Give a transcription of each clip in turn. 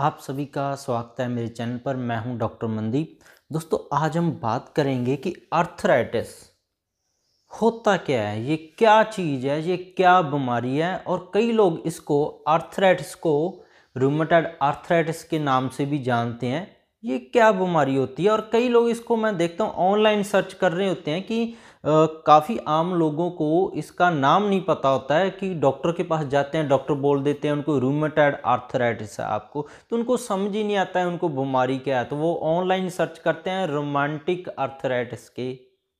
आप सभी का स्वागत है मेरे चैनल पर। मैं हूं डॉक्टर मंदीप। दोस्तों, आज हम बात करेंगे कि आर्थराइटिस होता क्या है, ये क्या चीज़ है, ये क्या बीमारी है। और कई लोग इसको आर्थराइटिस को रूमेटॉइड आर्थराइटिस के नाम से भी जानते हैं। ये क्या बीमारी होती है, और कई लोग इसको मैं देखता हूँ ऑनलाइन सर्च कर रहे होते हैं कि काफ़ी आम लोगों को इसका नाम नहीं पता होता है कि डॉक्टर के पास जाते हैं, डॉक्टर बोल देते हैं उनको रूमेटॉइड आर्थराइटिस है आपको, तो उनको समझ ही नहीं आता है उनको बीमारी क्या है, तो वो ऑनलाइन सर्च करते हैं रोमांटिक आर्थराइटिस के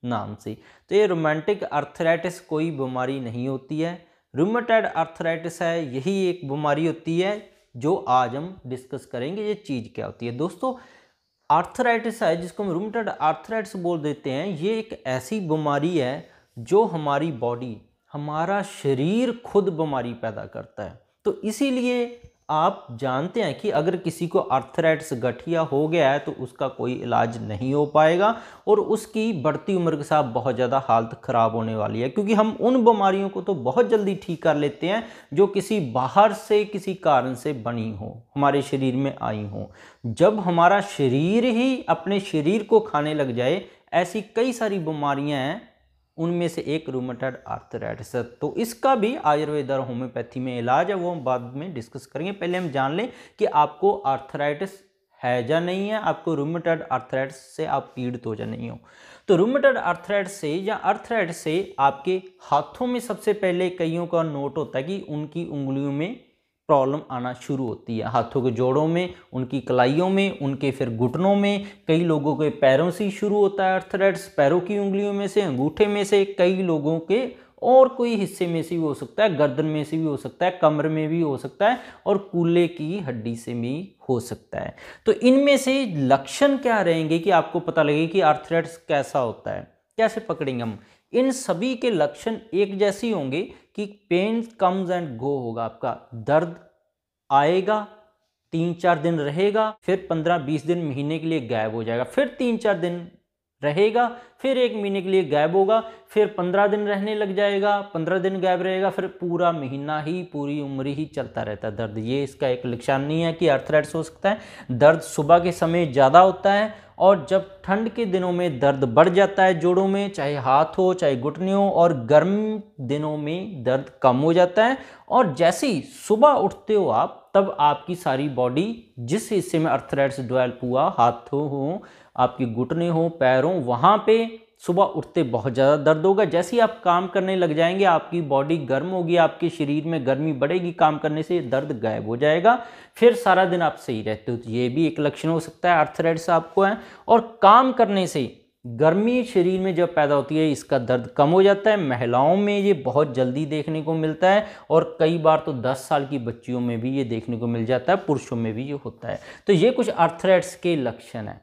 नाम से। तो ये रोमांटिक आर्थराइटिस कोई बीमारी नहीं होती है, रूमेटॉइड आर्थराइटिस है, यही एक बीमारी होती है जो आज हम डिस्कस करेंगे। ये चीज़ क्या होती है दोस्तों, आर्थराइटिस है जिसको हम रूमेटॉइड आर्थराइटिस बोल देते हैं। ये एक ऐसी बीमारी है जो हमारी बॉडी, हमारा शरीर खुद बीमारी पैदा करता है। तो इसीलिए आप जानते हैं कि अगर किसी को आर्थराइटिस गठिया हो गया है तो उसका कोई इलाज नहीं हो पाएगा और उसकी बढ़ती उम्र के साथ बहुत ज़्यादा हालत ख़राब होने वाली है, क्योंकि हम उन बीमारियों को तो बहुत जल्दी ठीक कर लेते हैं जो किसी बाहर से, किसी कारण से बनी हो, हमारे शरीर में आई हो। जब हमारा शरीर ही अपने शरीर को खाने लग जाए, ऐसी कई सारी बीमारियाँ हैं, उनमें से एक रूमेटॉइड आर्थराइटिस है। तो इसका भी आयुर्वेद और होम्योपैथी में इलाज है, वो हम बाद में डिस्कस करेंगे। पहले हम जान लें कि आपको आर्थराइटिस है या नहीं है, आपको रूमेटॉइड आर्थराइटिस से आप पीड़ित हो या नहीं हो। तो रूमेटॉइड आर्थराइटिस से या आर्थराइटिस से आपके हाथों में सबसे पहले कईयों का नोट होता है कि उनकी उंगलियों में प्रॉब्लम आना शुरू होती है, हाथों के जोड़ों में, उनकी कलाइयों में, उनके फिर घुटनों में। कई लोगों के पैरों से शुरू होता है आर्थराइटिस, पैरों की उंगलियों में से, अंगूठे में से, कई लोगों के और कोई हिस्से में से भी हो सकता है, गर्दन में से भी हो सकता है, कमर में भी हो सकता है, और कूल्हे की हड्डी से भी हो सकता है। तो इनमें से लक्षण क्या रहेंगे कि आपको पता लगे कि आर्थराइटिस कैसा होता है, कैसे पकड़ेंगे हम। इन सभी के लक्षण एक जैसे होंगे कि पेन कम्स एंड गो होगा, आपका दर्द आएगा, 3-4 दिन रहेगा, फिर 15-20 दिन महीने के लिए गायब हो जाएगा, फिर 3-4 दिन रहेगा, फिर 1 महीने के लिए गायब होगा, फिर 15 दिन रहने लग जाएगा, 15 दिन गायब रहेगा, फिर पूरा महीना ही, पूरी उम्र ही चलता रहता है दर्द। ये इसका एक लक्षण नहीं है कि आर्थराइटिस हो सकता है। दर्द सुबह के समय ज़्यादा होता है, और जब ठंड के दिनों में दर्द बढ़ जाता है जोड़ों में, चाहे हाथ हो चाहे घुटने हो, और गर्म दिनों में दर्द कम हो जाता है। और जैसे ही सुबह उठते हो आप, तब आपकी सारी बॉडी, जिस हिस्से में आर्थराइटिस डेवलप हुआ, हाथों हो, आपके घुटने हो, पैरों, वहाँ पे सुबह उठते बहुत ज़्यादा दर्द होगा। जैसे ही आप काम करने लग जाएंगे, आपकी बॉडी गर्म होगी, आपके शरीर में गर्मी बढ़ेगी, काम करने से दर्द गायब हो जाएगा, फिर सारा दिन आप सही रहते हो। तो ये भी एक लक्षण हो सकता है आर्थराइटिस आपको है। और काम करने से गर्मी शरीर में जब पैदा होती है, इसका दर्द कम हो जाता है। महिलाओं में ये बहुत जल्दी देखने को मिलता है, और कई बार तो 10 साल की बच्चियों में भी ये देखने को मिल जाता है, पुरुषों में भी ये होता है। तो ये कुछ आर्थराइटिस के लक्षण हैं।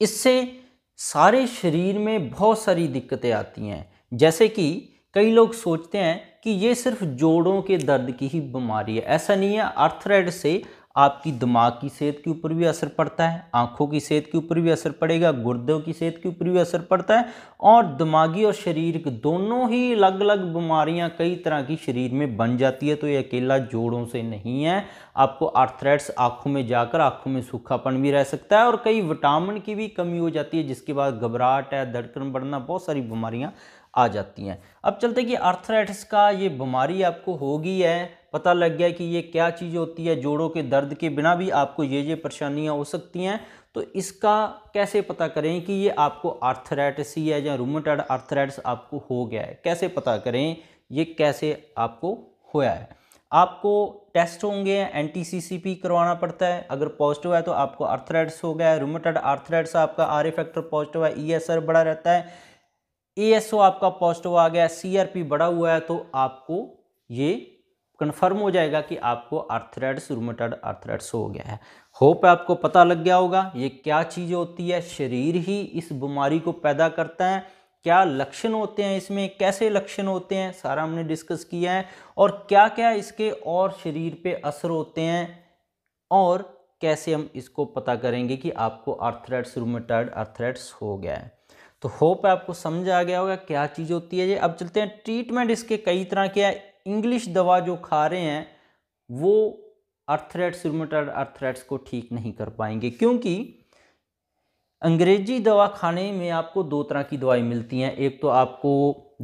इससे सारे शरीर में बहुत सारी दिक्कतें आती हैं, जैसे कि कई लोग सोचते हैं कि ये सिर्फ जोड़ों के दर्द की ही बीमारी है, ऐसा नहीं है। आर्थराइटिस से आपकी दिमाग की सेहत के ऊपर भी असर पड़ता है, आँखों की सेहत के ऊपर भी असर पड़ेगा, गुर्दों की सेहत के ऊपर भी असर पड़ता है, और दिमागी और शरीर के दोनों ही अलग अलग बीमारियां कई तरह की शरीर में बन जाती है। तो ये अकेला जोड़ों से नहीं है, आपको आर्थराइटिस आँखों में जाकर आँखों में सूखापन भी रह सकता है, और कई विटामिन की भी कमी हो जाती है, जिसके बाद घबराहट है, धड़कन बढ़ना, बहुत सारी बीमारियाँ आ जाती हैं। अब चलते कि आर्थराइटिस का ये बीमारी आपको होगी है, पता लग गया कि ये क्या चीज़ होती है, जोड़ों के दर्द के बिना भी आपको ये परेशानियां हो सकती हैं। तो इसका कैसे पता करें कि ये आपको आर्थराइटिस ही है या रूमेटॉइड आर्थराइटिस आपको हो गया है, कैसे पता करें ये कैसे आपको होया है। आपको टेस्ट होंगे, एंटी सीसीपी करवाना पड़ता है, अगर पॉजिटिव है तो आपको आर्थराइटिस हो गया है। रूमेटॉइड आर्थराइटिस आपका RA फैक्टर पॉजिटिव है, ESR बढ़ा रहता है, ASO आपका पॉजिटिव आ गया, CRP बढ़ा हुआ है, तो आपको ये कन्फर्म हो जाएगा कि आपको आर्थराइटिस, रूमेटॉइड आर्थराइटिस हो गया है। होप आपको पता लग गया होगा ये क्या चीज़ होती है, शरीर ही इस बीमारी को पैदा करता है, क्या लक्षण होते हैं इसमें, कैसे लक्षण होते हैं, सारा हमने डिस्कस किया है, और क्या क्या इसके और शरीर पे असर होते हैं, और कैसे हम इसको पता करेंगे कि आपको आर्थराइटिस, रूमेटॉइड आर्थराइटिस हो गया है। तो होप आपको समझ आ गया होगा क्या चीज़ होती है ये। अब चलते हैं, ट्रीटमेंट इसके कई तरह के हैं। इंग्लिश दवा जो खा रहे हैं वो आर्थराइटिस रूमेटॉइड आर्थराइटिस को ठीक नहीं कर पाएंगे, क्योंकि अंग्रेजी दवा खाने में आपको दो तरह की दवाई मिलती हैं। एक तो आपको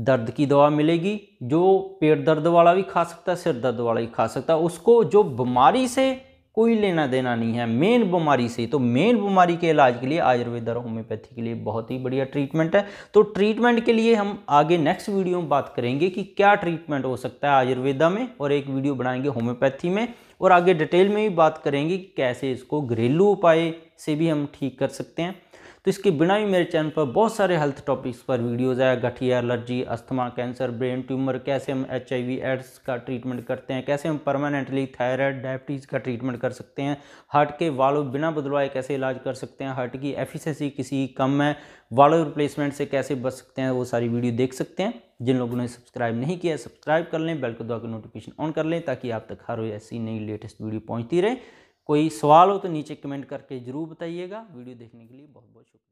दर्द की दवा मिलेगी, जो पेट दर्द वाला भी खा सकता है, सिर दर्द वाला भी खा सकता है, उसको जो बीमारी से कोई लेना देना नहीं है, मेन बीमारी से। तो मेन बीमारी के इलाज के लिए आयुर्वेद और होम्योपैथी के लिए बहुत ही बढ़िया ट्रीटमेंट है। तो ट्रीटमेंट के लिए हम आगे नेक्स्ट वीडियो में बात करेंगे कि क्या ट्रीटमेंट हो सकता है आयुर्वेदा में, और एक वीडियो बनाएंगे होम्योपैथी में, और आगे डिटेल में भी बात करेंगे कि कैसे इसको घरेलू उपाय से भी हम ठीक कर सकते हैं। तो इसके बिना भी मेरे चैनल पर बहुत सारे हेल्थ टॉपिक्स पर वीडियोज़ आया, गठिया, allergy, asthma, cancer, brain tumour, कैसे हम HIV एड्स का ट्रीटमेंट करते हैं, कैसे हम परमानेंटली थायराइड, डायबिटीज़ का ट्रीटमेंट कर सकते हैं, हार्ट के वाल्व बिना बदलवाए कैसे इलाज कर सकते हैं, हार्ट की एफिशिएंसी किसी कम है, वाल्व रिप्लेसमेंट से कैसे बच सकते हैं, वो सारी वीडियो देख सकते हैं। जिन लोगों ने सब्सक्राइब नहीं किया सब्सक्राइब कर लें, बेल को दबाकर नोटिफिकेशन ऑन कर लें, ताकि आप तक हर ऐसी नई लेटेस्ट वीडियो पहुँचती रहे। कोई सवाल हो तो नीचे कमेंट करके ज़रूर बताइएगा। वीडियो देखने के लिए बहुत बहुत शुक्रिया।